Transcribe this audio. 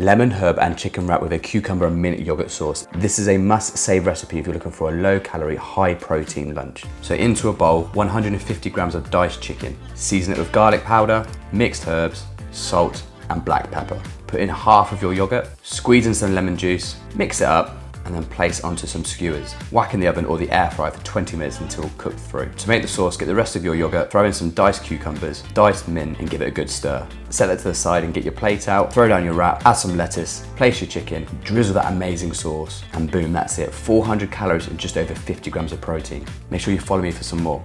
lemon herb and chicken wrap with a cucumber and mint yogurt sauce. This is a must-save recipe if you're looking for a low-calorie, high-protein lunch. So into a bowl, 150 grams of diced chicken. Season it with garlic powder, mixed herbs, salt, and black pepper. Put in half of your yogurt, squeeze in some lemon juice, mix it up, and then place onto some skewers. Whack in the oven or the air fryer for 20 minutes until cooked through. To make the sauce, get the rest of your yogurt, throw in some diced cucumbers, diced mint, and give it a good stir. Set that to the side and get your plate out, throw down your wrap, add some lettuce, place your chicken, drizzle that amazing sauce, and boom, that's it. 400 calories and just over 50 grams of protein. Make sure you follow me for some more.